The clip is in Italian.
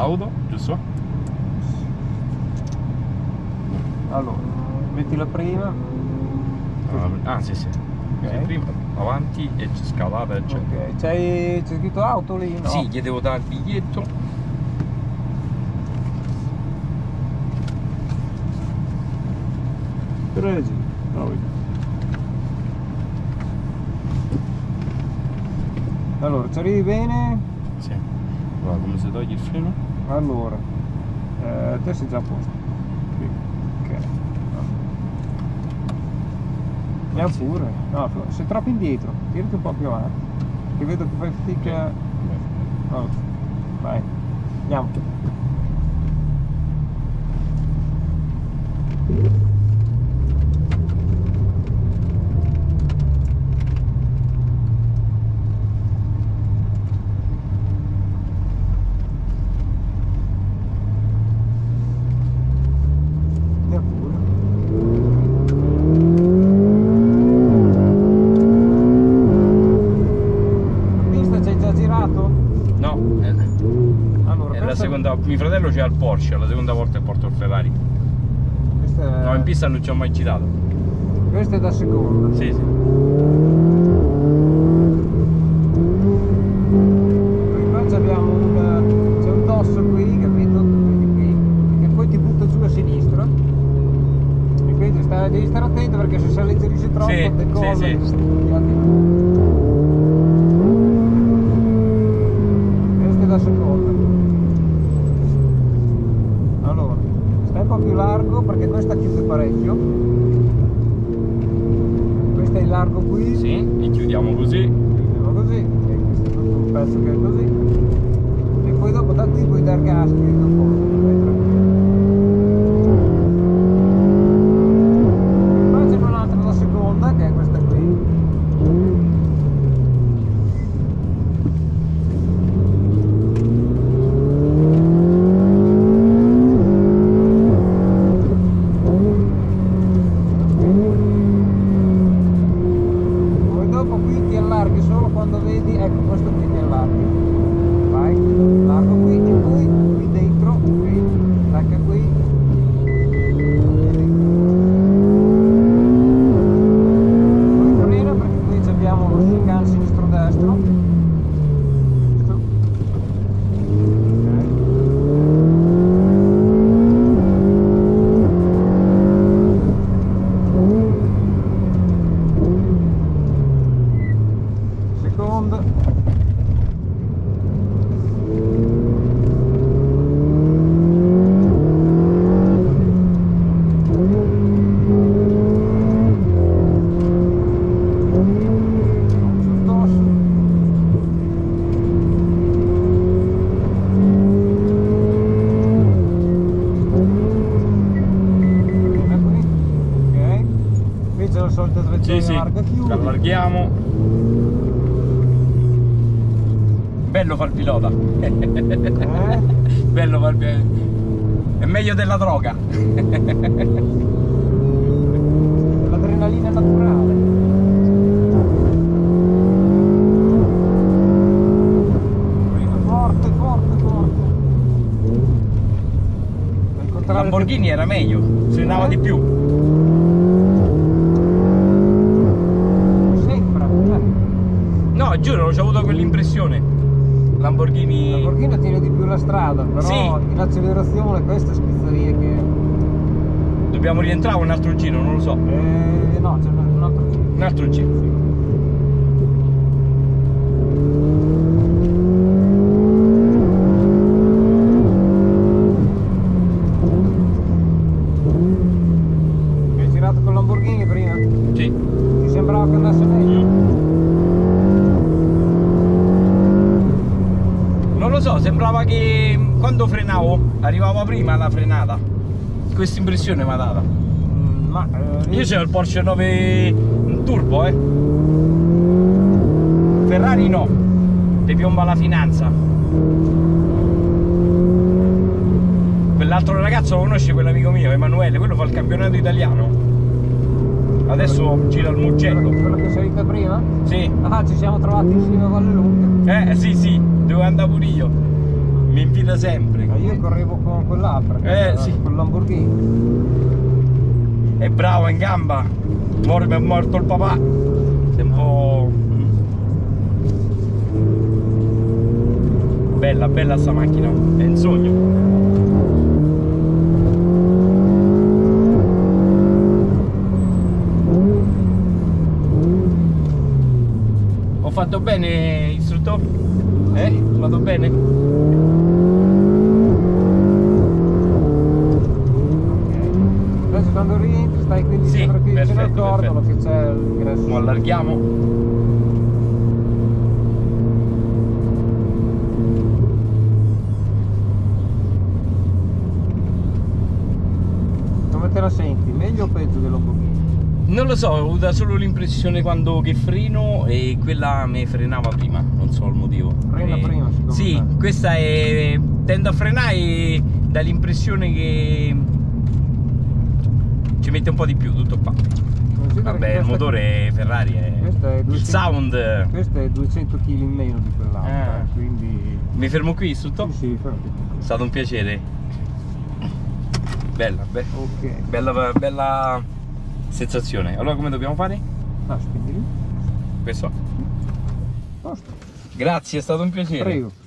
auto, giusto? Allora, metti la prima. Ah, sì, sì. Okay. Prima, avanti e scalata, eccetera. Ok, c'è scritto auto lì? No? Sì, gli devo dare il biglietto. Presi, no. Allora, ci arrivi bene? Sì. Guarda come si toglie il freno. Allora, te sei già a posto. Sì. Ok. No. E pure. No, sei troppo indietro. Tirati un po' più avanti. Che vedo che fai fatica. No. Vai. Andiamo. Mio fratello c'è al Porsche, la seconda volta che porto il Ferrari. Questa è... No, in pista non ci ho mai girato. Questa è da seconda. Sì, sì. Qua abbiamo c'è un dosso qui, capito? Qui, che poi ti butta giù a sinistra. E quindi devi stare attento perché se si alleggerisce troppo sì, te colla. Sì, sì. Questa è da seconda. Un po' più largo perché questa chiude parecchio, questa è il largo qui, sì, e chiudiamo così, chiudiamo così, e questo è tutto un pezzo che è così, e poi dopo da qui puoi dar gas, quindi dopo vai tranquillo. Poi c'è un'altra da seconda che è questa qui, sì, sì, la allarghiamo. Bello far pilota. Bello far pilota. È meglio della droga. L'adrenalina naturale. Forte, forte, forte. La Lamborghini era meglio, frenava di più. No, giuro, ho avuto quell'impressione. Lamborghini... Lamborghini tiene di più la strada, però sì, l'accelerazione, questa schizzeria che... Dobbiamo rientrare o un altro giro, non lo so. No, c'è un altro giro. Un altro giro, sì. Sembrava che quando frenavo arrivava prima la frenata, questa impressione mi ha data. Ma io c'ho il Porsche 9 turbo, Ferrari no, ti piomba la finanza. Quell'altro ragazzo lo conosce, quell'amico mio Emanuele, quello fa il campionato italiano, adesso gira il Mugello. Quello che sei venuto prima? Sì. Ah, ci siamo trovati insieme a Vallelunga. Sì, sì, devo andare pure io. mi infila sempre. Ma io correvo con quell'altra, sì, con il Lamborghini. È bravo, in gamba. Ora mi è morto il papà. Sei un po'... Bella, bella sta macchina, è un sogno. Ho fatto bene, istruttore? Vado bene? Ok. Adesso quando rientri stai qui dietro, sì, qui c'è il cordolo, che c'è l'ingresso. Lo allarghiamo. Come te la senti? Meglio o peggio dello Lamborghini? Non lo so, ho avuto solo l'impressione quando che freno e quella mi frenava prima, non so il motivo. Frena prima, secondo sì, me. Sì, questa è... tendo a frenare e dà l'impressione che ci mette un po' di più, tutto qua. Vabbè, il motore è Ferrari, è 200, il sound... Questo è 200 kg in meno di quell'altro, quindi... Mi fermo qui, sotto? Sì, sì, fermo qui. È stato un piacere. Bella, okay. Bella... sensazione. Allora come dobbiamo fare? Questo. Grazie, è stato un piacere. Prego.